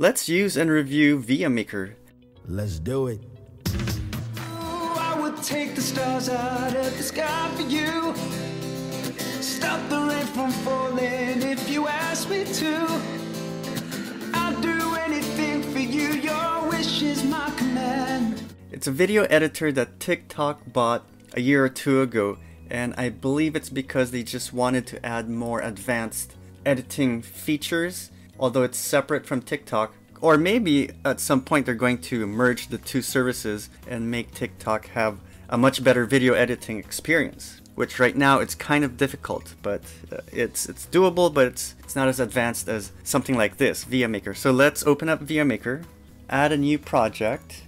Let's use and review ViaMaker. Let's do it. I would take the stars out of the sky for you. Stop the rain from falling if you ask me to. I'll do anything for you, your wish is my command. It's a video editor that TikTok bought a year or two ago, and I believe it's because they just wanted to add more advanced editing features, although it's separate from TikTok. Or maybe at some point they're going to merge the two services and make TikTok have a much better video editing experience, which right now it's kind of difficult, but it's doable, but it's not as advanced as something like this, ViaMaker. So let's open up ViaMaker, add a new project.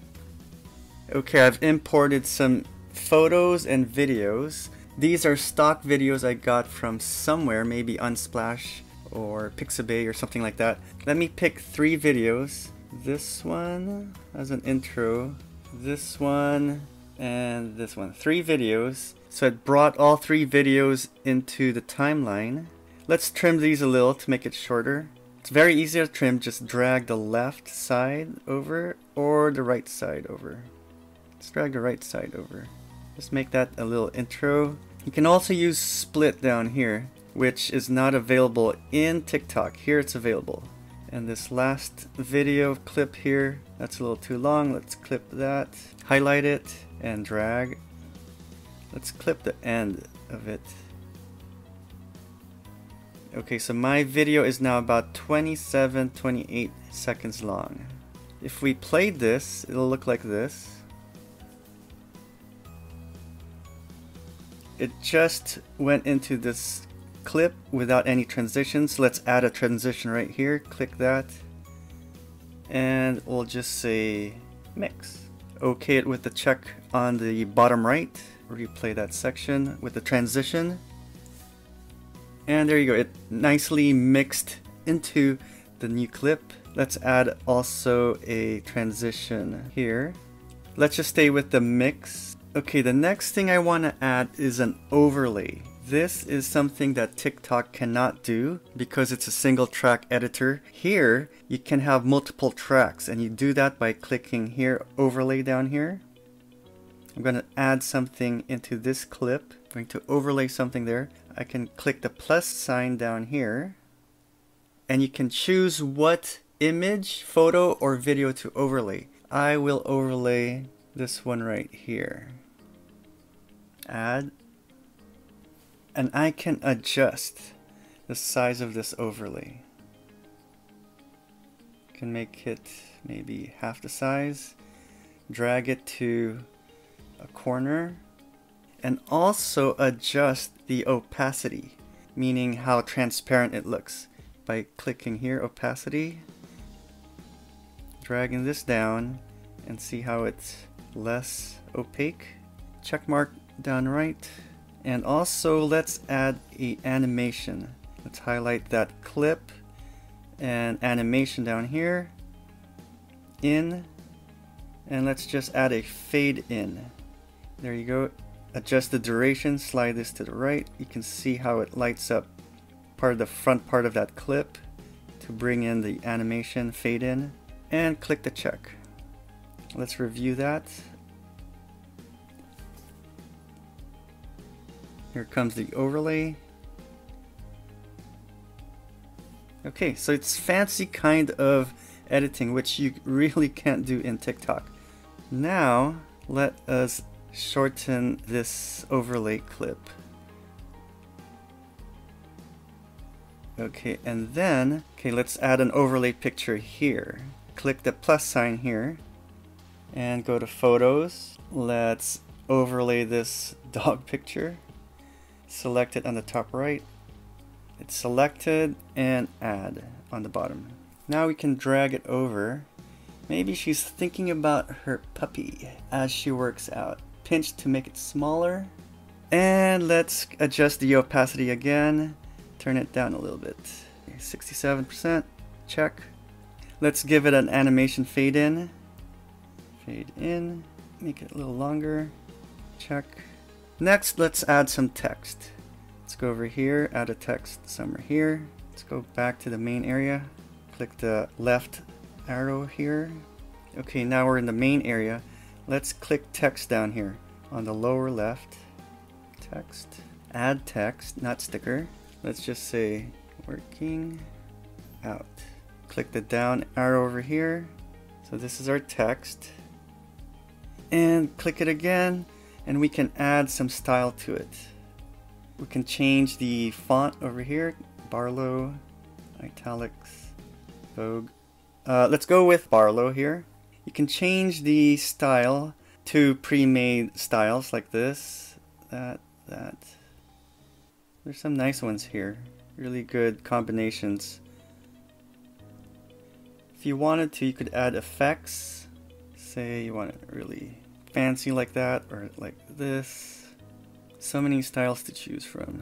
Okay, I've imported some photos and videos. These are stock videos I got from somewhere, maybe Unsplash or Pixabay or something like that. Let me pick three videos. This one as an intro, this one, and this one. Three videos. So it brought all three videos into the timeline. Let's trim these a little to make it shorter. It's very easy to trim. Just drag the left side over or the right side over. Let's drag the right side over. Just make that a little intro. You can also use split down here, which is not available in TikTok. Here it's available. And this last video clip here, that's a little too long. Let's clip that, highlight it, and drag. Let's clip the end of it. Okay, so my video is now about 27, 28 seconds long. If we played this, it'll look like this. It just went into this clip without any transitions. Let's add a transition right here. Click that, and we'll just say mix. Okay it with the check on the bottom right. Replay that section with the transition, and there you go. It nicely mixed into the new clip. Let's add also a transition here. Let's just stay with the mix. Okay, the next thing I want to add is an overlay. This is something that TikTok cannot do because it's a single track editor. Here, you can have multiple tracks, and you do that by clicking here, overlay down here. I'm going to add something into this clip. I'm going to overlay something there. I can click the plus sign down here, and you can choose what image, photo, or video to overlay. I will overlay this one right here. Add, and I can adjust the size of this overlay. Can make it maybe half the size, drag it to a corner, and also adjust the opacity, meaning how transparent it looks, by clicking here, opacity, dragging this down, and see how it's less opaque. Check mark down right. And also let's add an animation. Let's highlight that clip and animation down here, in, and let's just add a fade in. There you go. Adjust the duration, slide this to the right. You can see how it lights up part of the front part of that clip to bring in the animation fade in, and click the check. Let's review that. Here comes the overlay. Okay, so it's fancy kind of editing, which you really can't do in TikTok. Now, let us shorten this overlay clip. Okay, and then, okay, let's add an overlay picture here. Click the plus sign here, and go to photos. Let's overlay this dog picture. Select it on the top right. It's selected, and add on the bottom. Now we can drag it over. Maybe she's thinking about her puppy as she works out. Pinch to make it smaller. And let's adjust the opacity again. Turn it down a little bit. 67%, check. Let's give it an animation fade in. Fade in, make it a little longer, check. Next, let's add some text. Let's go over here, add a text somewhere here. Let's go back to the main area, click the left arrow here. Okay, now we're in the main area. Let's click text down here on the lower left. Text, add text, not sticker. Let's just say working out. Click the down arrow over here. So this is our text, and click it again, and we can add some style to it. We can change the font over here, Barlow, italics, Vogue. Let's go with Barlow here. You can change the style to pre-made styles like this, that. There's some nice ones here, really good combinations. If you wanted to, you could add effects. Say you want it really fancy like that, or like this. So many styles to choose from.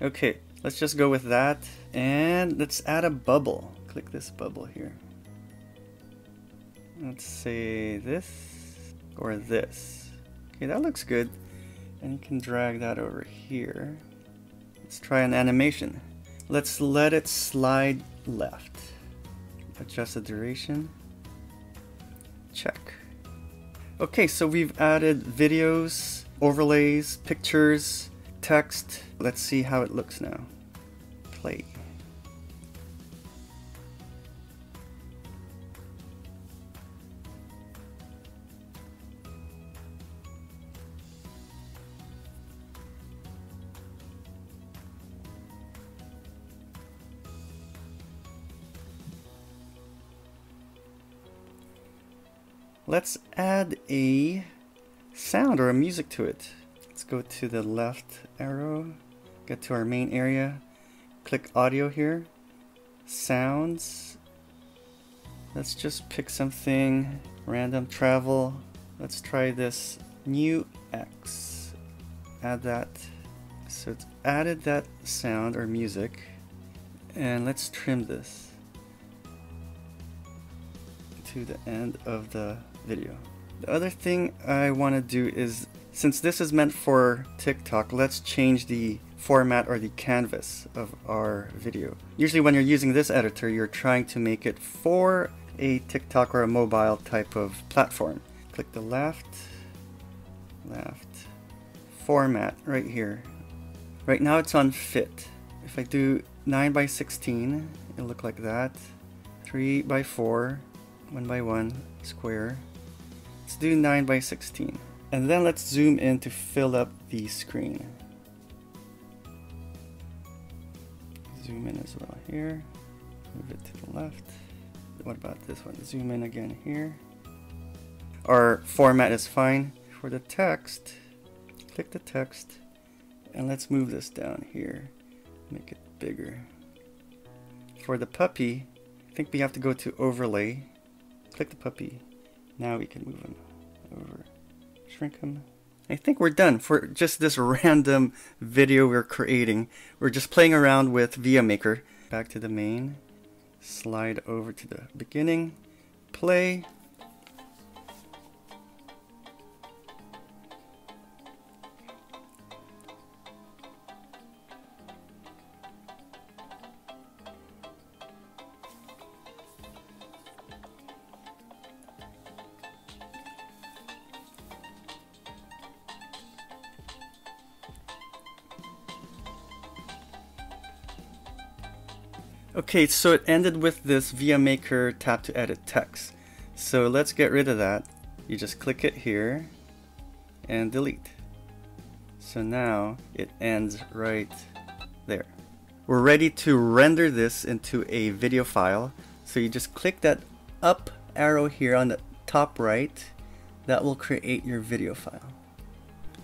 Okay, let's just go with that, and let's add a bubble. Click this bubble here. Let's say this or this. Okay, that looks good. And you can drag that over here. Let's try an animation. Let's let it slide left. Adjust the duration. Check. Okay, so we've added videos, overlays, pictures, text. Let's see how it looks now. Play. Let's add a sound or a music to it. Let's go to the left arrow, get to our main area, click audio here, sounds. Let's just pick something random, travel. Let's try this new X. Add that. So it's added that sound or music, and let's trim this to the end of the video. The other thing I want to do is, since this is meant for TikTok, let's change the format or the canvas of our video. Usually when you're using this editor, you're trying to make it for a TikTok or a mobile type of platform. Click the left, format right here. Right now it's on fit. If I do 9 by 16, it'll look like that. 3 by 4, 1 by 1, square. Let's do 9 by 16, and then let's zoom in to fill up the screen. Zoom in as well here, move it to the left. What about this one? Zoom in again here. Our format is fine. For the text, click the text, and let's move this down here, make it bigger. For the puppy, I think we have to go to overlay. Click the puppy. Now we can move him over, shrink him. I think we're done for just this random video we're creating. We're just playing around with ViaMaker. Back to the main, slide over to the beginning, play. Okay, so it ended with this ViaMaker tap to edit text. So let's get rid of that. You just click it here and delete. So now it ends right there. We're ready to render this into a video file. So you just click that up arrow here on the top right. That will create your video file.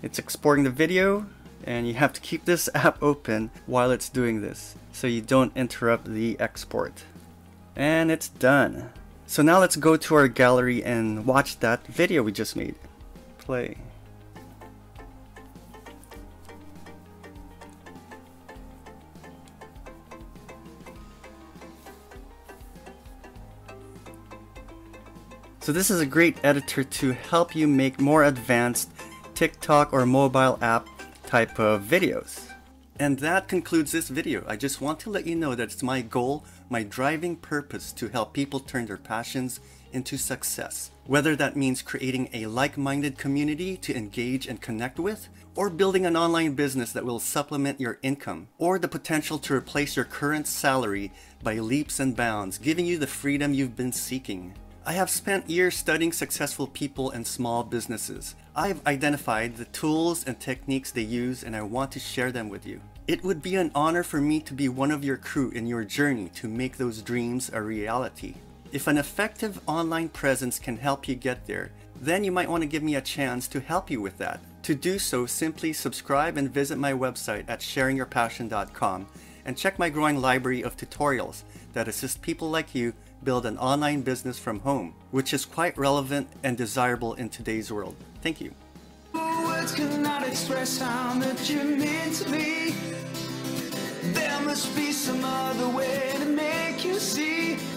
It's exporting the video. And you have to keep this app open while it's doing this, so you don't interrupt the export. And it's done. So now let's go to our gallery and watch that video we just made. Play. So this is a great editor to help you make more advanced TikTok or mobile app type of videos. And that concludes this video. I just want to let you know that it's my goal, my driving purpose, to help people turn their passions into success. Whether that means creating a like-minded community to engage and connect with, or building an online business that will supplement your income, or the potential to replace your current salary by leaps and bounds, giving you the freedom you've been seeking. I have spent years studying successful people and small businesses. I've identified the tools and techniques they use, and I want to share them with you. It would be an honor for me to be one of your crew in your journey to make those dreams a reality. If an effective online presence can help you get there, then you might want to give me a chance to help you with that. To do so, simply subscribe and visit my website at sharingyourpassion.com and check my growing library of tutorials that assist people like you build an online business from home, which is quite relevant and desirable in today's world. Thank you. Words cannot express how much you mean to me. There must be some other way to make you see.